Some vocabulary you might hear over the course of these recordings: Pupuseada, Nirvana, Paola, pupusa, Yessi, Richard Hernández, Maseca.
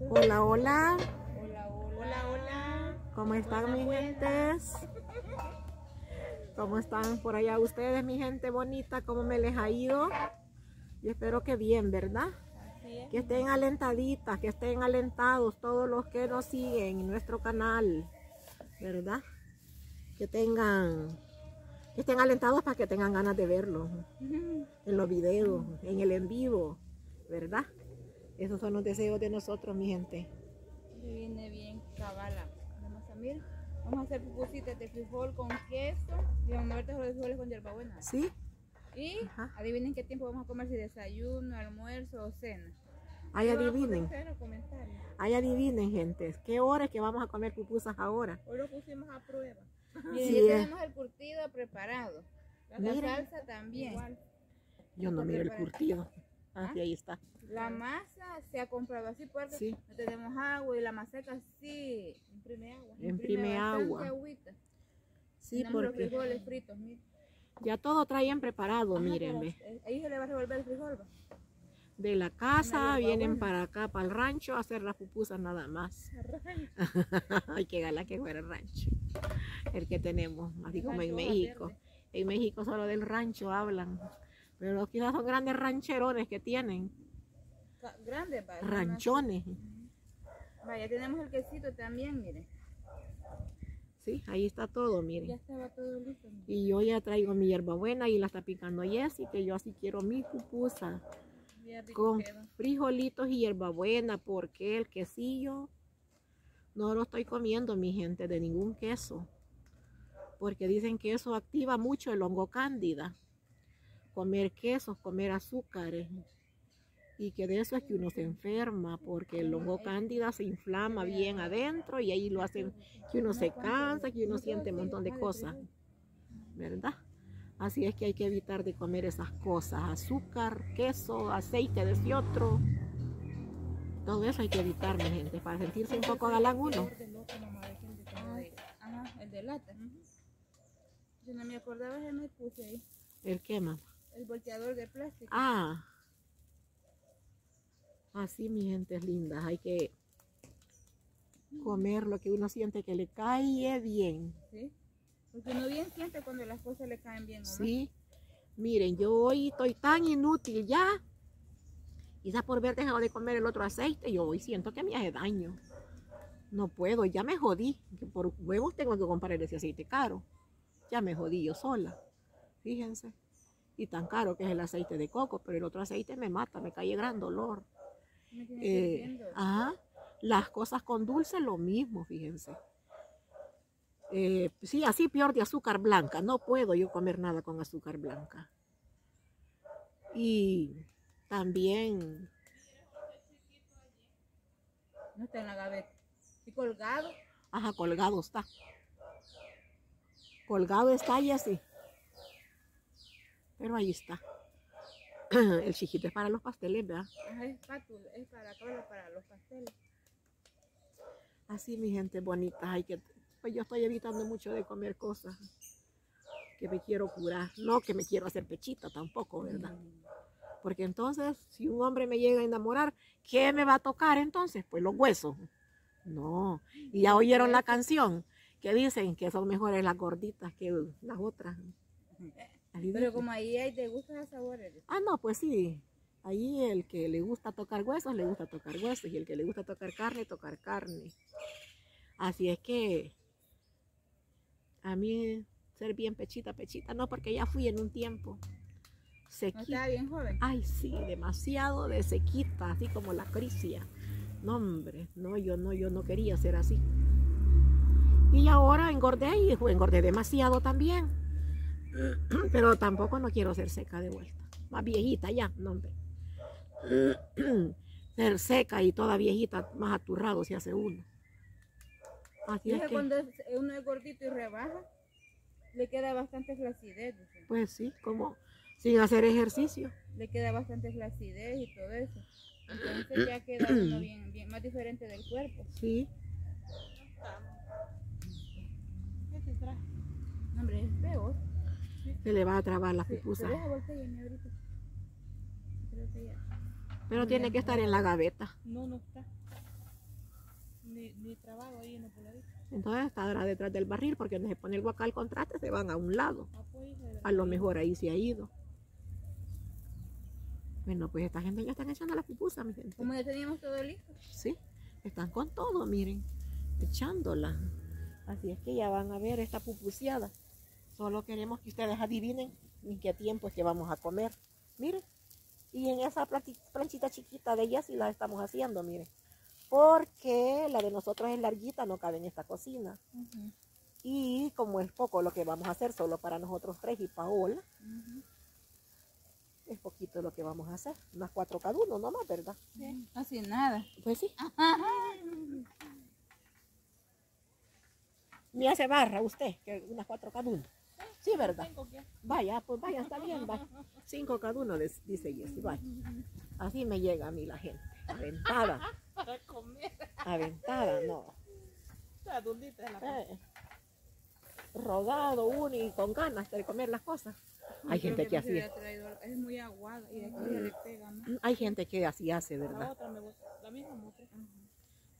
Hola, hola. Hola, hola, hola. ¿Cómo están, mis gentes? ¿Cómo están por allá ustedes, mi gente bonita? ¿Cómo me les ha ido? Yo espero que bien, ¿verdad? Es. Que estén alentaditas, que estén alentados todos los que nos siguen en nuestro canal, ¿verdad? Que estén alentados para que tengan ganas de verlo en los videos, en el en vivo, ¿verdad? Esos son los deseos de nosotros, mi gente. Viene bien cabala. Vamos a hacer pupusitas de frijol con queso y vamos a ver todos los frijoles con hierbabuena. ¿Sí? Y ajá, adivinen qué tiempo vamos a comer, si desayuno, almuerzo o cena. Ahí adivinen. Ahí adivinen, gente. ¿Qué hora es que vamos a comer pupusas ahora? Hoy lo pusimos a prueba. Y sí, ya tenemos el curtido preparado. La salsa también. Igual. Yo no miro el curtido. Ah, sí, ahí está. La masa se ha comprado así porque sí, no tenemos agua y la maseca sí imprime agua. Imprime agua. Sí, tenemos porque los frijoles fritos, mira. Ya todo traían preparado, mírenme. Ahí se le va a revolver el frijol. ¿Va? De la casa vienen para acá, para el rancho, a hacer las pupusas nada más. Ay, qué gala que fuera el rancho. El que tenemos, así como en México. En México solo del rancho hablan. Pero quizás son grandes rancherones que tienen. Grandes, vaya. Ranchones. Vaya, tenemos el quesito también, miren. Sí, ahí está todo, miren. Ya estaba todo listo. Miren. Y yo ya traigo mi hierbabuena y la está picando Yessi, que yo así quiero mi pupusa. Con frijolitos y hierbabuena, porque el quesillo no lo estoy comiendo, mi gente, de ningún queso. Porque dicen que eso activa mucho el hongo cándida. Comer quesos, comer azúcares. Y que de eso es que uno se enferma, porque el hongo cándida se inflama bien adentro y ahí lo hacen que uno se cansa, que uno siente un montón de cosas, ¿verdad? Así es que hay que evitar de comer esas cosas, azúcar, queso, aceite de fiotro, todo eso hay que evitar, mi gente, para sentirse un poco galán uno. Ajá, el de lata. Yo no me acordaba, ya me puse ahí. ¿El qué, mamá? El volteador de plástico. Ah. Así, mi gente linda, hay que comer lo que uno siente que le cae bien. ¿Sí? Porque uno bien siente cuando las cosas le caen bien, ¿no? Sí. Miren, yo hoy estoy tan inútil ya. Quizás por haber dejado de comer el otro aceite, yo hoy siento que me hace daño. No puedo, ya me jodí. Que por huevos tengo que comprar ese aceite caro. Ya me jodí yo sola. Fíjense. Y tan caro que es el aceite de coco, pero el otro aceite me mata, me cae gran dolor. Ajá, las cosas con dulce lo mismo, fíjense. Sí, así peor de azúcar blanca. No puedo yo comer nada con azúcar blanca. Y también... No está en la gaveta. ¿Y colgado? Ajá, colgado está. Colgado está y así. Pero ahí está. El chiquito es para los pasteles, ¿verdad? Ajá, es para los pasteles. Así, mi gente bonita, hay que... Pues yo estoy evitando mucho de comer cosas que me quiero curar. No que me quiero hacer pechita tampoco, ¿verdad? Porque entonces, si un hombre me llega a enamorar, ¿qué me va a tocar entonces? Pues los huesos. No. Y ya oyeron la canción que dicen que son mejores las gorditas que las otras. Pero como ahí hay de gustos a sabores. Ah, no, pues sí. Ahí el que le gusta tocar huesos, le gusta tocar huesos. Y el que le gusta tocar carne. Así es que a mí ser bien pechita, pechita, no, porque ya fui en un tiempo sequita. ¿No estaba bien joven? Ay, sí, demasiado de sequita, así como la crisia. No, hombre, no, yo no quería ser así. Y ahora engordé y engordé demasiado también. Pero tampoco no quiero ser seca de vuelta. Más viejita ya, no, hombre. Ser seca y toda viejita, más aturrado se hace uno. Así es que cuando uno es gordito y rebaja, le queda bastante flacidez. Dicen. Pues sí, como sin hacer ejercicio. Le queda bastante flacidez y todo eso. Entonces ya queda uno bien, bien más diferente del cuerpo. Sí. ¿Qué te trae? No, hombre, es peor. Se le va a trabar la pupusa. Pero tiene que estar en la gaveta. No, no está. ni trabajo ahí en el pobladito. Entonces estará detrás del barril, porque donde se pone el guacal contraste se van a un lado. Ah, pues, a lo mejor ahí se ha ido. Bueno, pues esta gente ya están echando las pupusas, mi gente. Como ya teníamos todo listo. Sí, están con todo, miren, echándola. Así es que ya van a ver esta pupuseada. Solo queremos que ustedes adivinen en qué tiempo es que vamos a comer. Miren, y en esa planchita chiquita de Yessi la estamos haciendo, miren. Porque la de nosotros es larguita, no cabe en esta cocina. Y como es poco lo que vamos a hacer, solo para nosotros tres y Paola. Es poquito lo que vamos a hacer, unas 4 cada uno nomás, ¿verdad? Sí, así nada. Pues sí. Me hace barra usted, que unas 4 cada uno. Sí, ¿verdad? 5, vaya, pues vaya, está bien, vaya. 5 cada uno, dice Yessi, vaya. Así me llega a mí la gente, aventada. Para comer. Aventada, no. La dulita de la comida. Rodado uno y con ganas de comer las cosas. Hay gente que así es muy aguada y de aquí le pega, ¿no? Hay gente que así hace, ¿verdad? La otra me gusta, la misma mujer.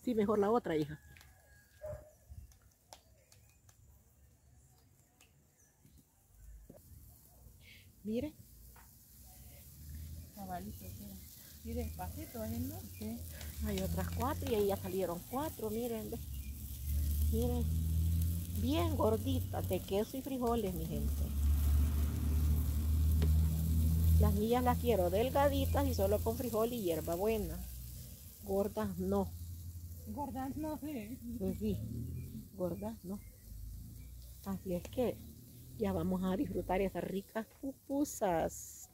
Sí, mejor la otra, hija. Mire. Cabalito, y despacito, ¿eh? ¿No? Sí. Hay otras 4 y ahí ya salieron 4, miren. Miren. Bien gorditas de queso y frijoles, mi gente. Las mías las quiero delgaditas y solo con frijol y hierbabuena. Gordas no. Gordas no, sí. Pues sí, gordas no. Así es que ya vamos a disfrutar esas ricas pupusas.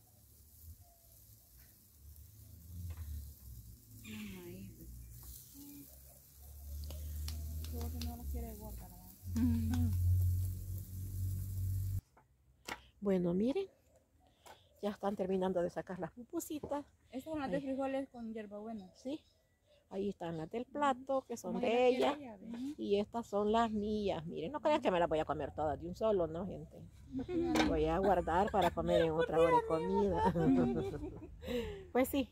Creo que no las quiere gorda, ¿no? Bueno, miren. Ya están terminando de sacar las pupusitas. Estas son las de frijoles con hierbabuena. Sí. Ahí están las del plato, que son de ella. Y estas son las mías. Miren, no crean que me las voy a comer todas de un solo, ¿no, gente? Voy a guardar para comer en otra hora de comida. Pues sí,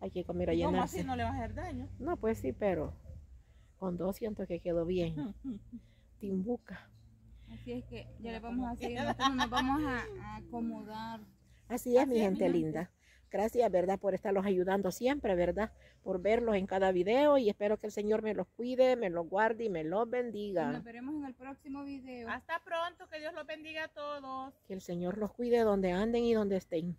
hay que comer a llenarse. ¿Cómo así no le va a hacer daño? No, pues sí, pero con 2 siento que quedó bien. Timbuca. Así es que ya le vamos a seguir, nos vamos a acomodar. Así es, mi gente linda. Gracias, ¿verdad? Por estarlos ayudando siempre, ¿verdad? Por verlos en cada video y espero que el Señor me los cuide, me los guarde y me los bendiga. Nos veremos en el próximo video. Hasta pronto, que Dios los bendiga a todos. Que el Señor los cuide donde anden y donde estén.